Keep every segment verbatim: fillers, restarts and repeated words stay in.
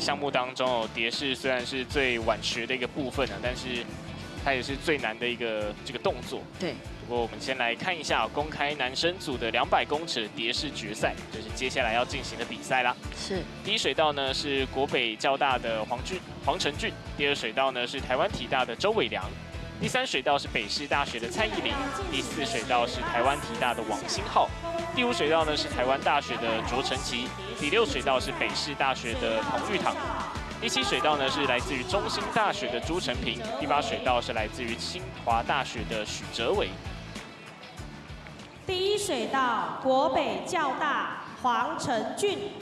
的项目当中哦，蝶式虽然是最晚学的一个部分啊，但是它也是最难的一个这个动作。对。不过我们先来看一下、哦、公开男生组的两百公尺蝶式决赛，就是接下来要进行的比赛啦。是。第一水道呢是国北交大的黄俊黄成俊，第二水道呢是台湾体大的周伟良。 第三水道是北师大学的蔡依林，第四水道是台湾体大的王星浩，第五水道呢是台湾大学的卓成奇，第六水道是北师大学的彭玉堂，第七水道呢是来自于中兴大学的朱成平，第八水道是来自于清华大学的许哲伟。第一水道国北教大黄成俊。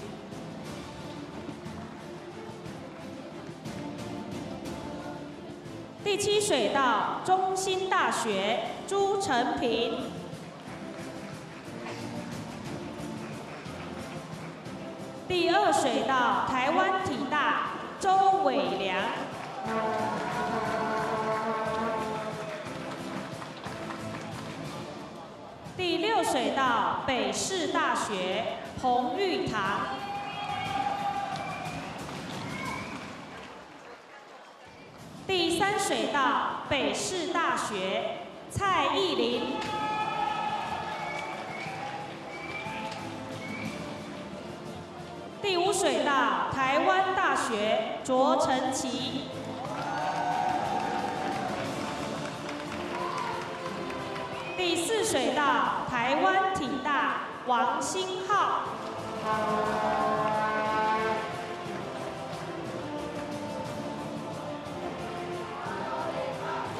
第七水道中兴大学朱成平，第二水道台湾体大周伟良，第六水道北师大学彭玉堂。 第三水道北师大学蔡依林，第五水道台湾大学卓成奇，第四水道台湾体大王星浩。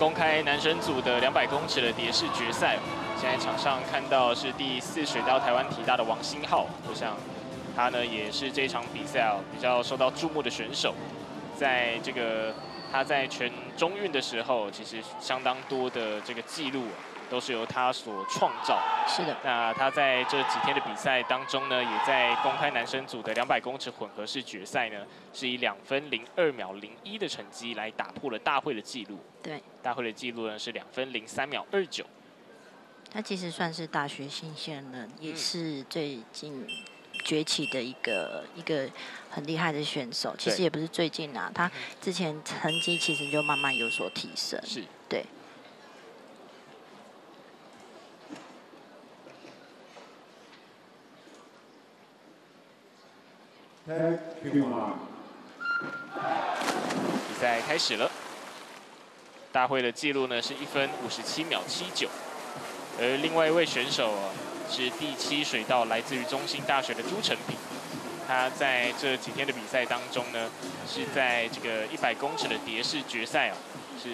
公开男生组的两百公尺的蝶式决赛，现在场上看到是第四水道台湾体大的王星浩，我想他呢也是这场比赛啊比较受到注目的选手，在这个他在全中运的时候，其实相当多的这个记录、啊、都是由他所创造。是的。那他在这几天的比赛当中呢，也在公开男生组的两百公尺混合式决赛呢，是以两分零二秒零一的成绩来打破了大会的记录。 对，大会的记录呢是两分零三秒二九。他其实算是大学新鲜人，也是最近崛起的一个一个很厉害的选手。其实也不是最近啊，他之前成绩其实就慢慢有所提升。是，对。比赛开始了。 大会的记录呢是一分五十七秒七九，而另外一位选手啊是第七水道来自于中兴大学的朱成平，他在这几天的比赛当中呢是在这个一百公尺的蝶式决赛啊是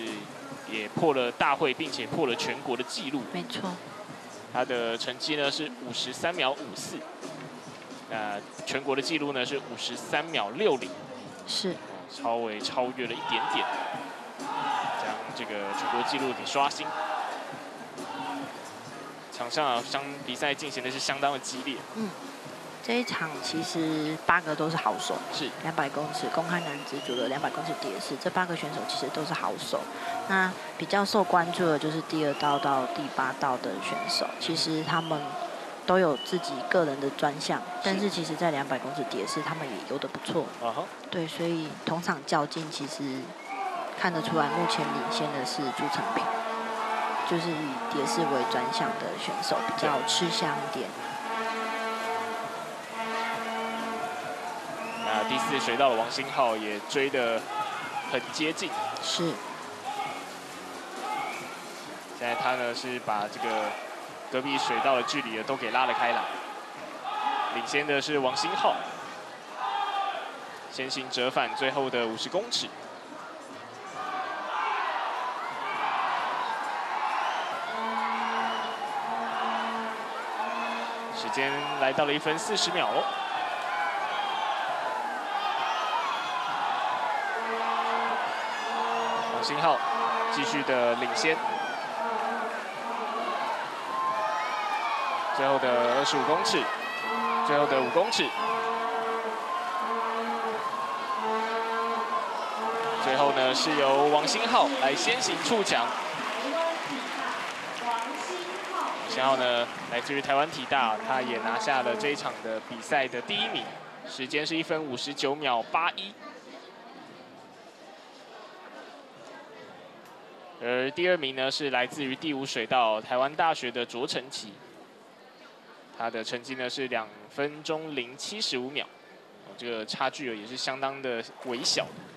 也破了大会，并且破了全国的纪录。没错，他的成绩呢是五十三秒五四，那全国的纪录呢是五十三秒六零，是稍微超越了一点点。 将这个全国纪录给刷新。场上啊，相比赛进行的是相当的激烈。嗯，这一场其实八个都是好手。是。两百公尺公开男子组的两百公尺蝶式，这八个选手其实都是好手。那比较受关注的就是第二道到第八道的选手，其实他们都有自己个人的专项，是但是其实在两百公尺蝶式，他们也游得不错。啊哈、uh-huh。对，所以同场较劲，其实。 看得出来，目前领先的是朱成平，就是以蝶式为专项的选手比较吃香一点。那第四水道的王星浩也追得很接近。是。现在他呢是把这个隔壁水道的距离都给拉了开来，领先的是王星浩，先行折返最后的五十公尺。 时间来到了一分四十秒哦。王星浩继续的领先，最后的二十五公尺，最后的五公尺，最后呢是由王星浩来先行触墙。 然后呢，来自于台湾体大，他也拿下了这一场的比赛的第一名，时间是一分五十九秒八一。而第二名呢是来自于第五水道台湾大学的卓成奇，他的成绩呢是两分钟零七十五秒，这个差距也是相当的微小的。